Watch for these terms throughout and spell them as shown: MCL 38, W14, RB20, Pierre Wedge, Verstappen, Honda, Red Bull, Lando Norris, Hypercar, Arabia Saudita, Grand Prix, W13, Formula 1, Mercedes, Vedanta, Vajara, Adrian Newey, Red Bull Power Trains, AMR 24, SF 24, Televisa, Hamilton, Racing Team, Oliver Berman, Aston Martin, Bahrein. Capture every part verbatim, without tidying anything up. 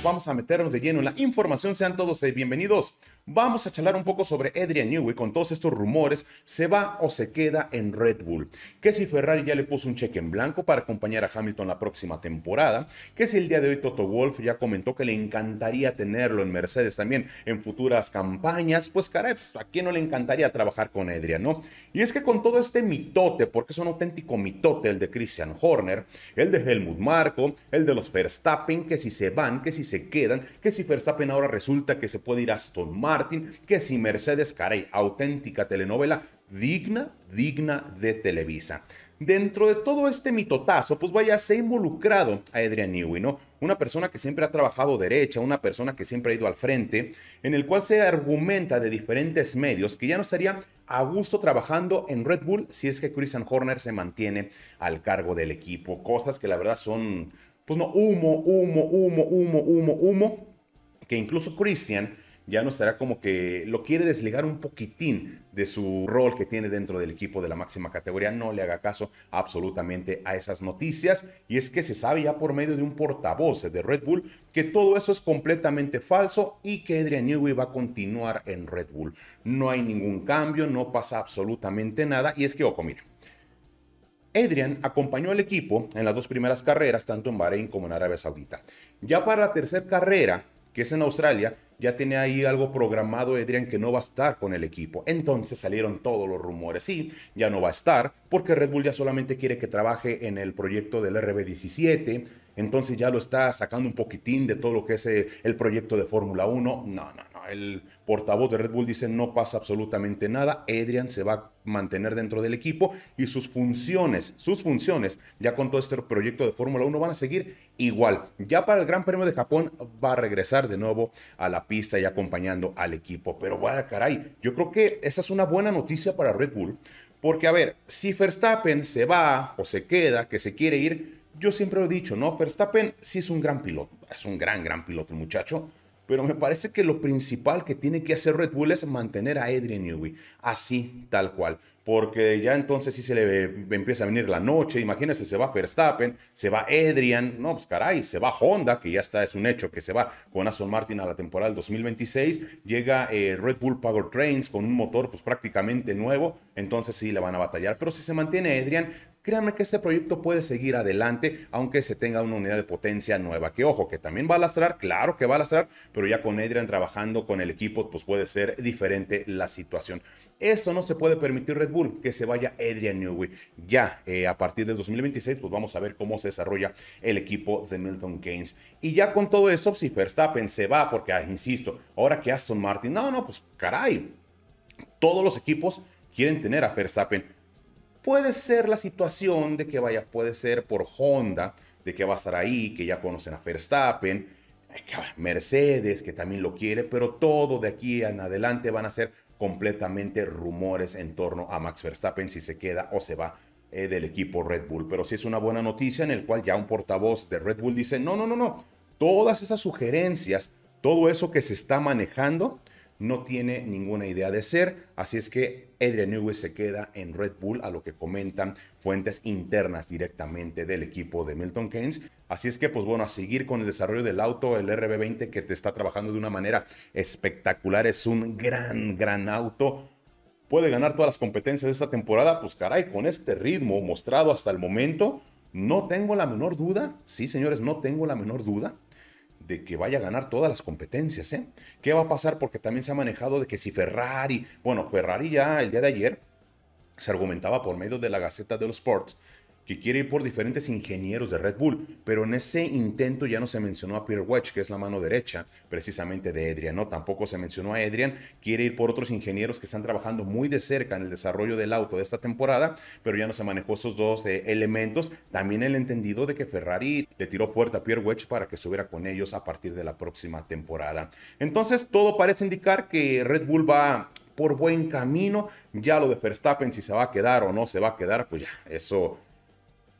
compañeros, vamos a meternos de lleno en la información. Sean todos bienvenidos. Vamos a charlar un poco sobre Adrian Newey con todos estos rumores. ¿Se va o se queda en Red Bull? Que si Ferrari ya le puso un cheque en blanco para acompañar a Hamilton la próxima temporada. Que si el día de hoy Toto Wolff ya comentó que le encantaría tenerlo en Mercedes también en futuras campañas. Pues caray, ¿a quién no le encantaría trabajar con Adrian, no? Y es que con todo este mitote, porque es un auténtico mitote el de Christian Horner, el de Helmut Marco, el de los Verstappen, que si se van, que si se quedan, que si Verstappen ahora resulta que se puede ir a Aston Martin, que si Mercedes, caray, auténtica telenovela digna, digna de Televisa. Dentro de todo este mitotazo, pues vaya, se ha involucrado a Adrian Newey, ¿no? Una persona que siempre ha trabajado derecha, una persona que siempre ha ido al frente, en el cual se argumenta de diferentes medios que ya no estaría a gusto trabajando en Red Bull si es que Christian Horner se mantiene al cargo del equipo. Cosas que la verdad son, pues no, humo, humo, humo, humo, humo, humo, que incluso Christian ya no estará, como que lo quiere desligar un poquitín de su rol que tiene dentro del equipo de la máxima categoría. No le haga caso absolutamente a esas noticias. Y es que se sabe ya por medio de un portavoz de Red Bull que todo eso es completamente falso y que Adrian Newey va a continuar en Red Bull. No hay ningún cambio, no pasa absolutamente nada. Y es que, ojo, miren. Adrian acompañó al equipo en las dos primeras carreras, tanto en Bahrein como en Arabia Saudita. Ya para la tercera carrera, que es en Australia, ya tenía ahí algo programado Adrian que no va a estar con el equipo. Entonces salieron todos los rumores. Sí, ya no va a estar porque Red Bull ya solamente quiere que trabaje en el proyecto del R B diecisiete. Entonces ya lo está sacando un poquitín de todo lo que es el proyecto de Fórmula uno. No, no, no. El portavoz de Red Bull dice no pasa absolutamente nada. Adrian se va a mantener dentro del equipo y sus funciones, sus funciones ya con todo este proyecto de Fórmula uno van a seguir igual. Ya para el Gran Premio de Japón va a regresar de nuevo a la pista y acompañando al equipo. Pero bueno, caray, yo creo que esa es una buena noticia para Red Bull. Porque a ver, si Verstappen se va o se queda, que se quiere ir, yo siempre lo he dicho, ¿no? Verstappen sí es un gran piloto, es un gran, gran piloto el muchacho, pero me parece que lo principal que tiene que hacer Red Bull es mantener a Adrian Newey, así, tal cual, porque ya entonces sí se le empieza a venir la noche. Imagínense, se va Verstappen, se va Adrian, no, pues caray, se va Honda, que ya está, es un hecho que se va con Aston Martin a la temporada del dos mil veintiséis, llega eh, Red Bull Power Trains con un motor pues prácticamente nuevo, entonces sí le van a batallar, pero si se mantiene Adrian, créanme que este proyecto puede seguir adelante, aunque se tenga una unidad de potencia nueva. Que ojo, que también va a lastrar, claro que va a lastrar, pero ya con Adrian trabajando con el equipo, pues puede ser diferente la situación. Eso no se puede permitir Red Bull, que se vaya Adrian Newey. Ya eh, a partir del dos mil veintiséis, pues vamos a ver cómo se desarrolla el equipo de Milton Keynes. Y ya con todo eso, si Verstappen se va, porque, ah, insisto, ahora que Aston Martin, no, no, pues caray, todos los equipos quieren tener a Verstappen. Puede ser la situación de que vaya, puede ser por Honda, de que va a estar ahí, que ya conocen a Verstappen, Mercedes, que también lo quiere, pero todo de aquí en adelante van a ser completamente rumores en torno a Max Verstappen si se queda o se va eh, del equipo Red Bull. Pero sí es una buena noticia en el cual ya un portavoz de Red Bull dice, no, no, no, no, todas esas sugerencias, todo eso que se está manejando, no tiene ninguna idea de ser, así es que Adrian Newey se queda en Red Bull, a lo que comentan fuentes internas directamente del equipo de Milton Keynes. Así es que, pues bueno, a seguir con el desarrollo del auto, el R B veinte, que te está trabajando de una manera espectacular, es un gran, gran auto. Puede ganar todas las competencias de esta temporada, pues caray, con este ritmo mostrado hasta el momento, no tengo la menor duda, sí señores, no tengo la menor duda, de que vaya a ganar todas las competencias, ¿eh? ¿Qué va a pasar? Porque también se ha manejado de que si Ferrari, bueno, Ferrari ya el día de ayer se argumentaba por medio de la Gaceta de los Sports que quiere ir por diferentes ingenieros de Red Bull, pero en ese intento ya no se mencionó a Pierre Wedge, que es la mano derecha precisamente de Adrian, ¿no? Tampoco se mencionó a Adrian, quiere ir por otros ingenieros que están trabajando muy de cerca en el desarrollo del auto de esta temporada, pero ya no se manejó estos dos eh, elementos. También el entendido de que Ferrari le tiró fuerte a Pierre Wedge para que estuviera con ellos a partir de la próxima temporada. Entonces todo parece indicar que Red Bull va por buen camino. Ya lo de Verstappen, si se va a quedar o no se va a quedar, pues ya, eso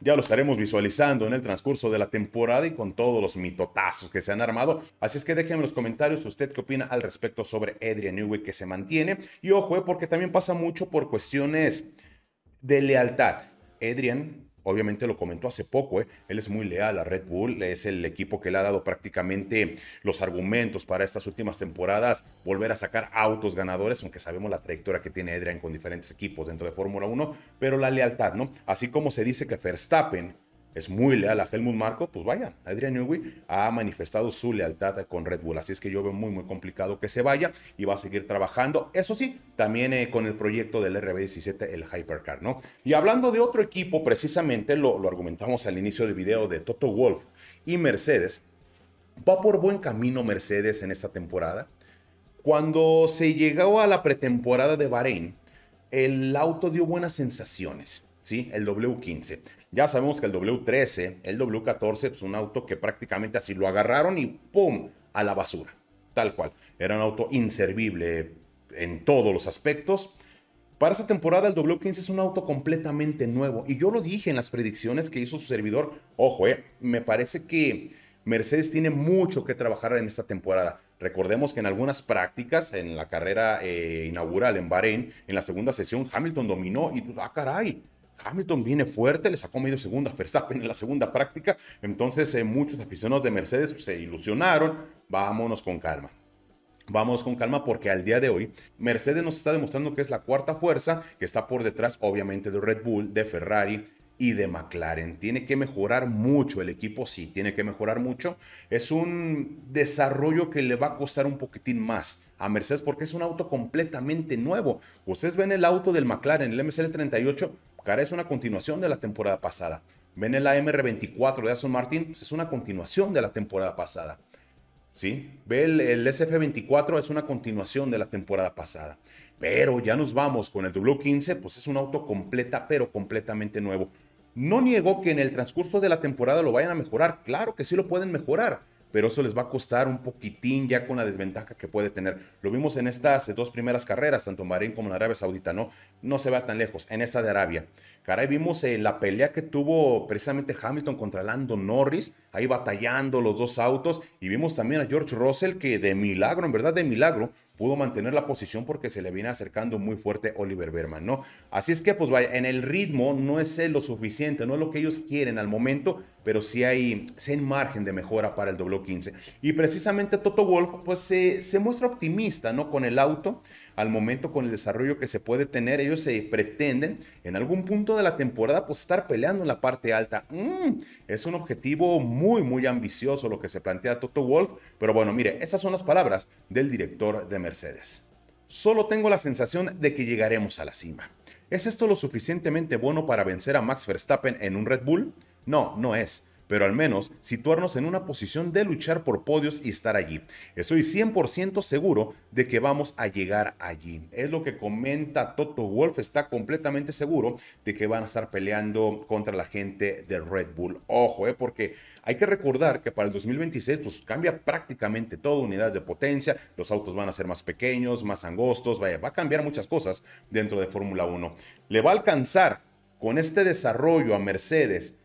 ya lo estaremos visualizando en el transcurso de la temporada y con todos los mitotazos que se han armado. Así es que déjenme en los comentarios usted qué opina al respecto sobre Adrian Newey, que se mantiene. Y ojo, porque también pasa mucho por cuestiones de lealtad. Adrian obviamente lo comentó hace poco, ¿eh? Él es muy leal a Red Bull, es el equipo que le ha dado prácticamente los argumentos para estas últimas temporadas, volver a sacar autos ganadores, aunque sabemos la trayectoria que tiene Adrian con diferentes equipos dentro de Fórmula uno, pero la lealtad, ¿no? Así como se dice que Verstappen es muy leal a Helmut Marco, pues vaya, Adrian Newey ha manifestado su lealtad con Red Bull, así es que yo veo muy muy complicado que se vaya y va a seguir trabajando, eso sí, también eh, con el proyecto del R B diecisiete, el Hypercar, ¿no? Y hablando de otro equipo, precisamente lo, lo argumentamos al inicio del video de Toto Wolff y Mercedes, va por buen camino Mercedes en esta temporada. Cuando se llegó a la pretemporada de Bahrein, el auto dio buenas sensaciones, ¿sí? El W quince. Ya sabemos que el W trece, el W catorce es un auto que prácticamente así lo agarraron y ¡pum! A la basura. Tal cual. Era un auto inservible en todos los aspectos. Para esta temporada el W quince es un auto completamente nuevo. Y yo lo dije en las predicciones que hizo su servidor. Ojo, eh, me parece que Mercedes tiene mucho que trabajar en esta temporada. Recordemos que en algunas prácticas, en la carrera eh, inaugural en Bahrein, en la segunda sesión Hamilton dominó y ¡ah, caray! Hamilton viene fuerte, le sacó medio segundo a Verstappen en la segunda práctica, entonces eh, muchos aficionados de Mercedes se ilusionaron, vámonos con calma. Vámonos con calma porque al día de hoy Mercedes nos está demostrando que es la cuarta fuerza, que está por detrás obviamente de Red Bull, de Ferrari y de McLaren. Tiene que mejorar mucho el equipo, sí, tiene que mejorar mucho. Es un desarrollo que le va a costar un poquitín más a Mercedes porque es un auto completamente nuevo. Ustedes ven el auto del McLaren, el M C L treinta y ocho, cara, es una continuación de la temporada pasada. Ven el A M R veinticuatro de Aston Martin, pues es una continuación de la temporada pasada. ¿Sí? Ve el, el S F veinticuatro, es una continuación de la temporada pasada. Pero ya nos vamos con el W quince, pues es un auto completa, pero completamente nuevo. No niego que en el transcurso de la temporada lo vayan a mejorar. Claro que sí lo pueden mejorar, pero eso les va a costar un poquitín ya con la desventaja que puede tener. Lo vimos en estas dos primeras carreras, tanto en Bahrein como en Arabia Saudita, ¿no? No se va tan lejos, en esta de Arabia. Caray, vimos eh, la pelea que tuvo precisamente Hamilton contra Lando Norris, ahí batallando los dos autos, y vimos también a George Russell que de milagro, en verdad de milagro, pudo mantener la posición porque se le viene acercando muy fuerte Oliver Berman, ¿no? Así es que, pues vaya, en el ritmo no es lo suficiente, no es lo que ellos quieren al momento, pero sí hay, sí hay margen de mejora para el W quince. Y precisamente Toto Wolff, pues se, se muestra optimista, ¿no? Con el auto, al momento con el desarrollo que se puede tener, ellos se pretenden en algún punto de la temporada, pues estar peleando en la parte alta. Mm, es un objetivo muy, muy ambicioso lo que se plantea Toto Wolff, pero bueno, mire, esas son las palabras del director de Mercedes. Mercedes. Solo tengo la sensación de que llegaremos a la cima. ¿Es esto lo suficientemente bueno para vencer a Max Verstappen en un Red Bull? No, no es. Pero al menos situarnos en una posición de luchar por podios y estar allí. Estoy cien por ciento seguro de que vamos a llegar allí. Es lo que comenta Toto Wolff, está completamente seguro de que van a estar peleando contra la gente de Red Bull. Ojo, eh, porque hay que recordar que para el dos mil veintiséis pues, cambia prácticamente todo, unidades de potencia, los autos van a ser más pequeños, más angostos, vaya, va a cambiar muchas cosas dentro de Fórmula uno. ¿Le va a alcanzar con este desarrollo a Mercedes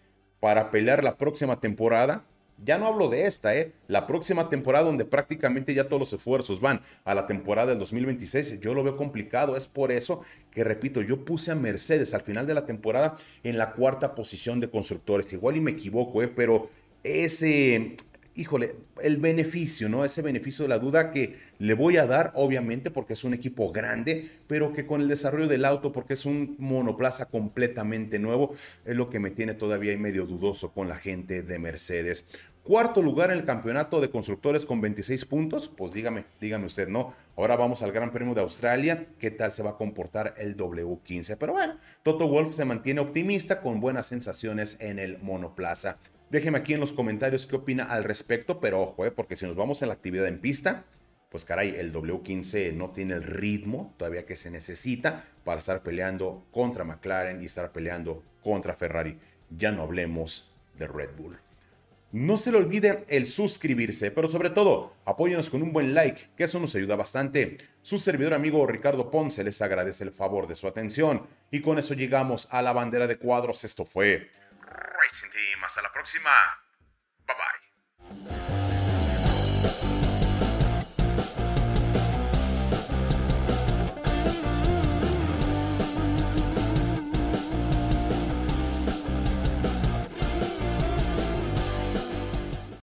para pelear la próxima temporada? Ya no hablo de esta, ¿eh? La próxima temporada donde prácticamente ya todos los esfuerzos van a la temporada del dos mil veintiséis, yo lo veo complicado. Es por eso que, repito, yo puse a Mercedes al final de la temporada en la cuarta posición de constructores. Igual y me equivoco, ¿eh? Pero ese, híjole, el beneficio, ¿no? Ese beneficio de la duda que le voy a dar, obviamente, porque es un equipo grande, pero que con el desarrollo del auto, porque es un monoplaza completamente nuevo, es lo que me tiene todavía medio dudoso con la gente de Mercedes. Cuarto lugar en el campeonato de constructores con veintiséis puntos, pues dígame, dígame usted, ¿no? Ahora vamos al Gran Premio de Australia, ¿qué tal se va a comportar el W quince? Pero bueno, Toto Wolff se mantiene optimista con buenas sensaciones en el monoplaza. Déjeme aquí en los comentarios qué opina al respecto, pero ojo, eh, porque si nos vamos a la actividad en pista, pues caray, el W quince no tiene el ritmo todavía que se necesita para estar peleando contra McLaren y estar peleando contra Ferrari. Ya no hablemos de Red Bull. No se le olvide el suscribirse, pero sobre todo, apóyenos con un buen like, que eso nos ayuda bastante. Su servidor amigo Ricardo Ponce les agradece el favor de su atención. Y con eso llegamos a la bandera de cuadros. Esto fue Racing Team. Hasta la próxima.